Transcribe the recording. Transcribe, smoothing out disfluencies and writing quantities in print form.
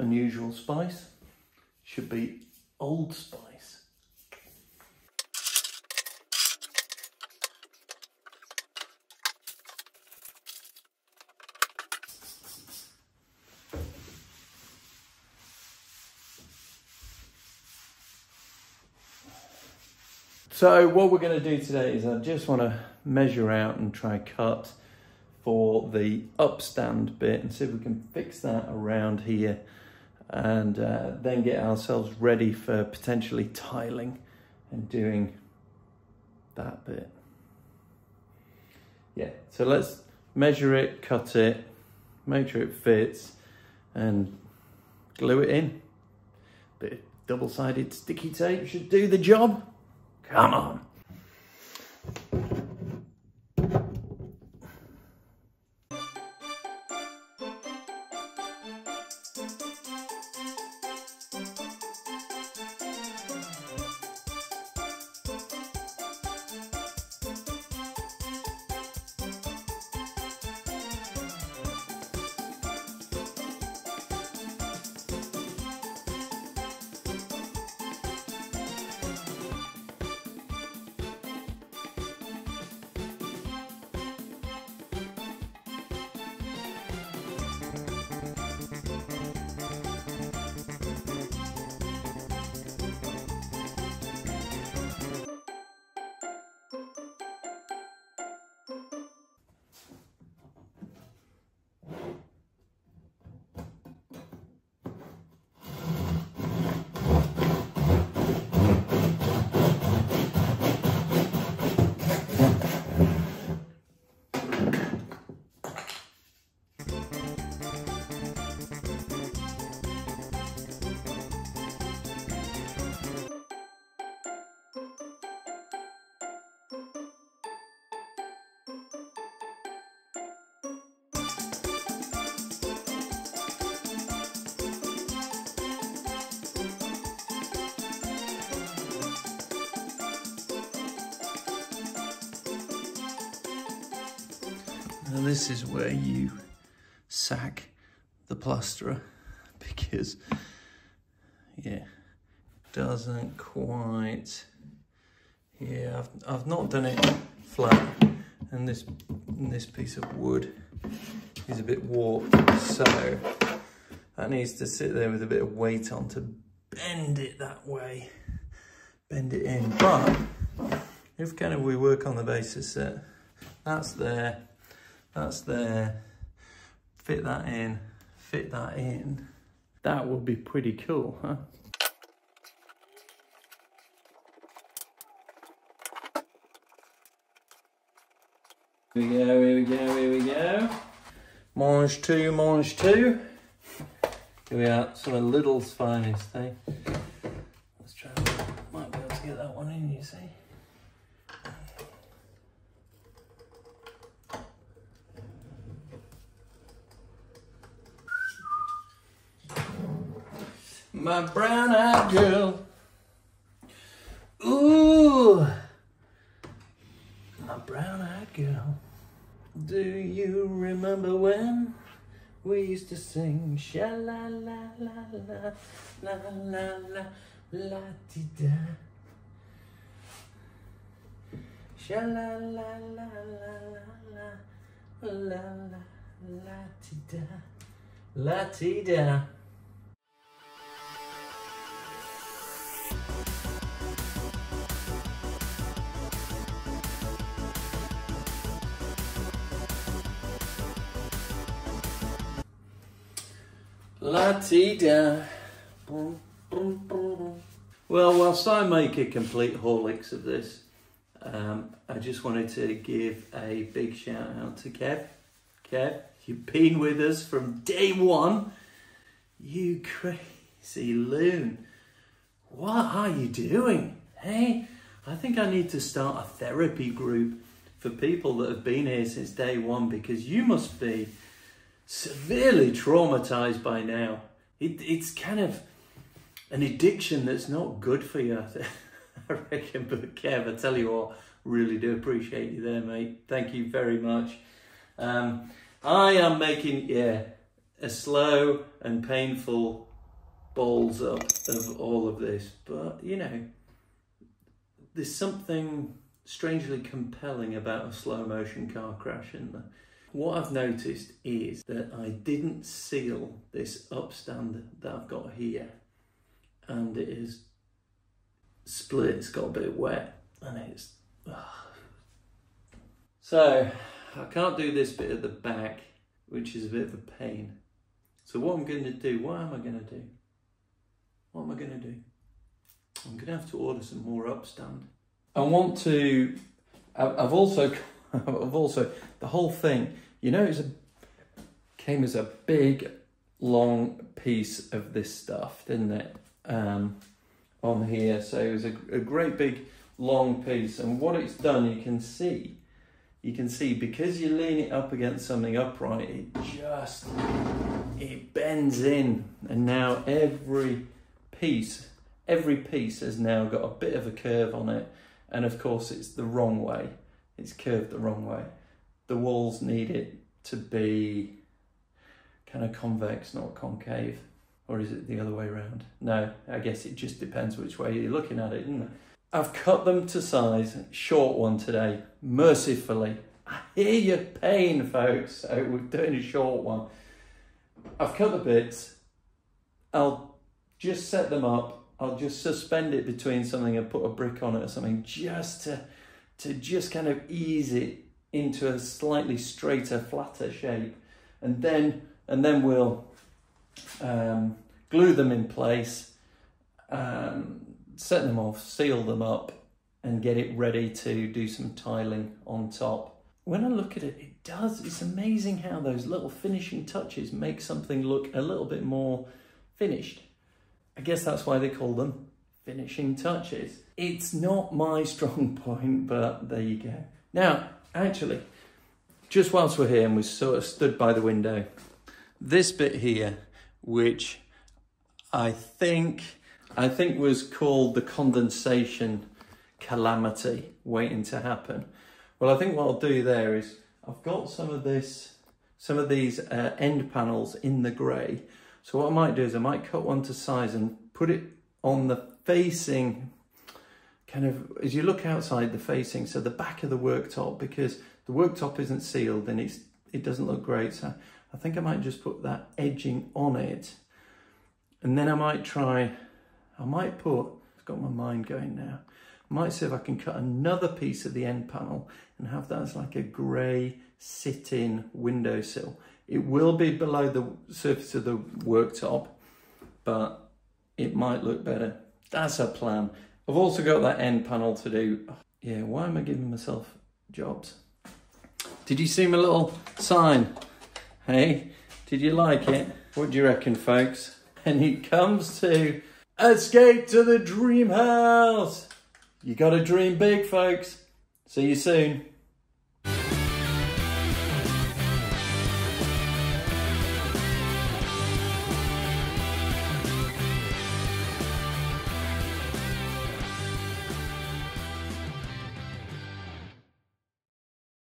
unusual spice. Should be Old Spice. So what we're going to do today is I just want to measure out and try cut for the upstand bit and see if we can fix that around here and then get ourselves ready for potentially tiling and doing that bit. Yeah, so let's measure it, cut it, make sure it fits and glue it in. Bit of double-sided sticky tape should do the job. Come on. Now this is where you sack the plasterer because, yeah, doesn't quite, yeah, I've not done it flat and this piece of wood is a bit warped, so that needs to sit there with a bit of weight on to bend it that way, bend it in. But if kind of we work on the basis that that's there, that's there, fit that in, fit that in. That would be pretty cool, huh? Here we go, here we go, here we go. Mange two, mange two. Here we are, sort of Lidl's finest, eh? Let's try, might be able to get that one in, you see. My brown-eyed girl. Ooh. My brown-eyed girl. Do you remember when we used to sing sha-la-la-la-la, la-la-la-la-ti-da. Sha-la-la-la-la-la, la-la-la-ti-da, la-ti-da. La-ti-da. Well, whilst I make a complete horlicks of this, I just wanted to give a big shout out to Kev. Kev, you've been with us from day one. You crazy loon. What are you doing? Hey, I think I need to start a therapy group for people that have been here since day one, because you must be severely traumatized by now. It's kind of an addiction that's not good for you, I reckon. But Kev, I tell you what, really do appreciate you there, mate. Thank you very much. I am making, yeah, a slow and painful balls up of all of this, but you know, there's something strangely compelling about a slow motion car crash in there. What I've noticed is that I didn't seal this upstand that I've got here, and it is split, it's got a bit wet, and it's... So I can't do this bit at the back, which is a bit of a pain. So what I'm going to do, what am I going to do? I'm going to have to order some more upstand. I want to, I've also, the whole thing, you know, came as a big, long piece of this stuff, didn't it? On here, so it was a great big, long piece. And what it's done, you can see, because you lean it up against something upright, it bends in. And now every piece has now got a bit of a curve on it. And of course it's the wrong way. It's curved the wrong way. The walls need it to be kind of convex, not concave. Or is it the other way around? No, I guess it just depends which way you're looking at it, isn't it? I've cut them to size, short one today, mercifully. I hear your pain, folks, so we're doing a short one. I've cut the bits. I'll just set them up. I'll just suspend it between something and put a brick on it or something, just to just kind of ease it into a slightly straighter, flatter shape. And then we'll glue them in place, set them off, seal them up, and get it ready to do some tiling on top. When I look at it, it's amazing how those little finishing touches make something look a little bit more finished. I guess that's why they call them finishing touches. It's not my strong point, but there you go. Now, actually, just whilst we're here and we sort of stood by the window, this bit here, which I think was called the condensation calamity waiting to happen. Well, I think what I'll do there is I've got some of these end panels in the grey. So what I might do is I might cut one to size and put it on the facing, kind of as you look outside the facing, so the back of the worktop, because the worktop isn't sealed and it doesn't look great. So I think I might just put that edging on it, and then I might put, I've got my mind going now, I might see if I can cut another piece of the end panel and have that as like a grey sit-in windowsill. It will be below the surface of the worktop, but it might look better. That's a plan. I've also got that end panel to do. Yeah, why am I giving myself jobs? Did you see my little sign? Hey, did you like it? What do you reckon, folks? And it comes to Escape to the Dream House. You gotta dream big, folks. See you soon.